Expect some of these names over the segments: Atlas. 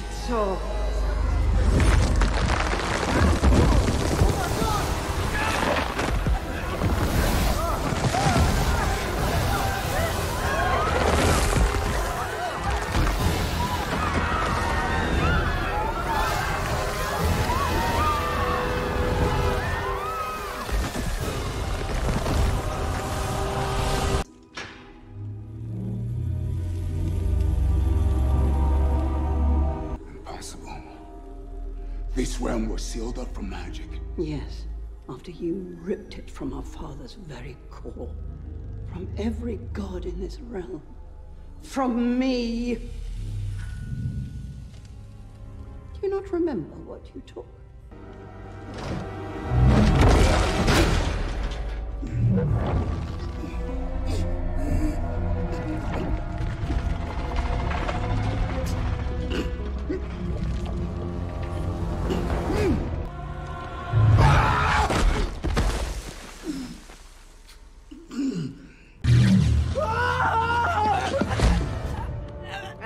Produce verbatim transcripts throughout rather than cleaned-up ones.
きそう。 This realm was sealed up from magic. Yes, after you ripped it from our father's very core. From every god in this realm. From me! Do you not remember what you took?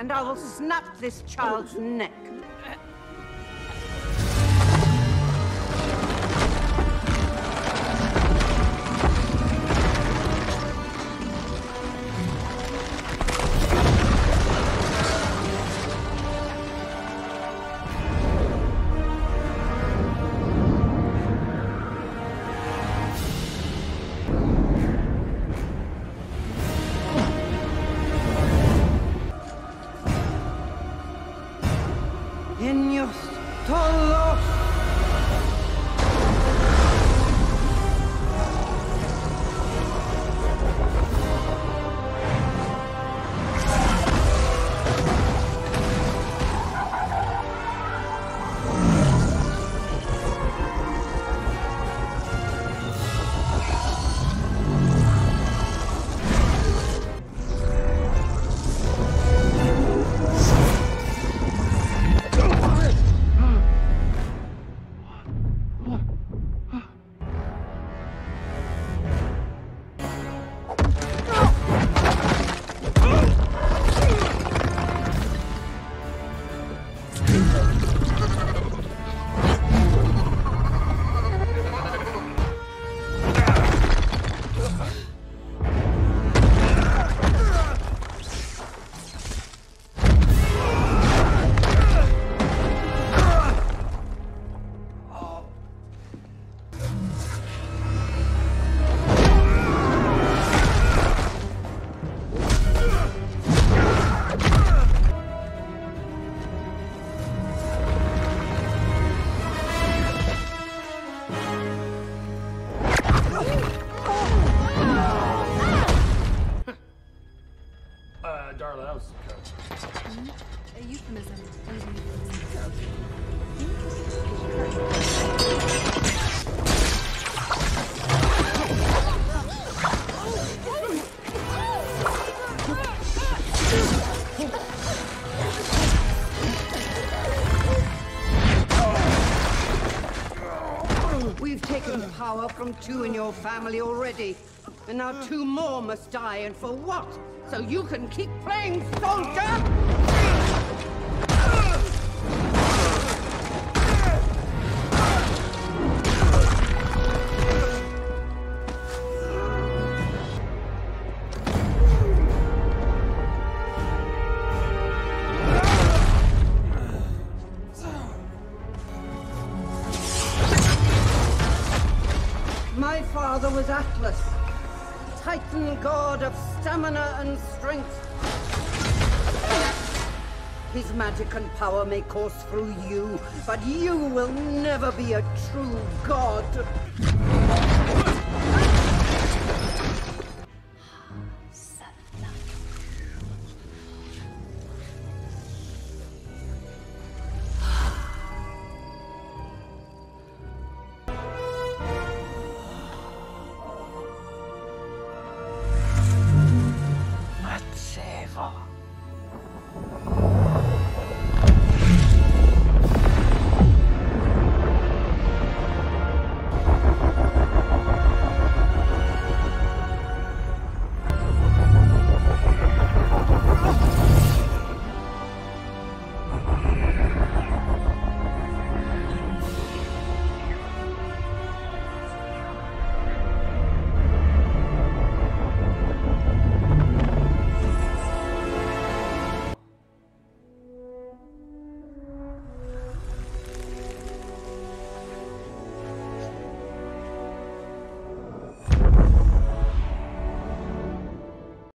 And I will snap this child's neck. Darla, that was a coach. Mm-hmm. A euphemism. A euphemism. We've taken power from two in your family already. And now two more must die, and for what? So you can keep playing, soldier! My father was Atlas. Titan god of stamina and strength. His magic and power may course through you, but you will never be a true god.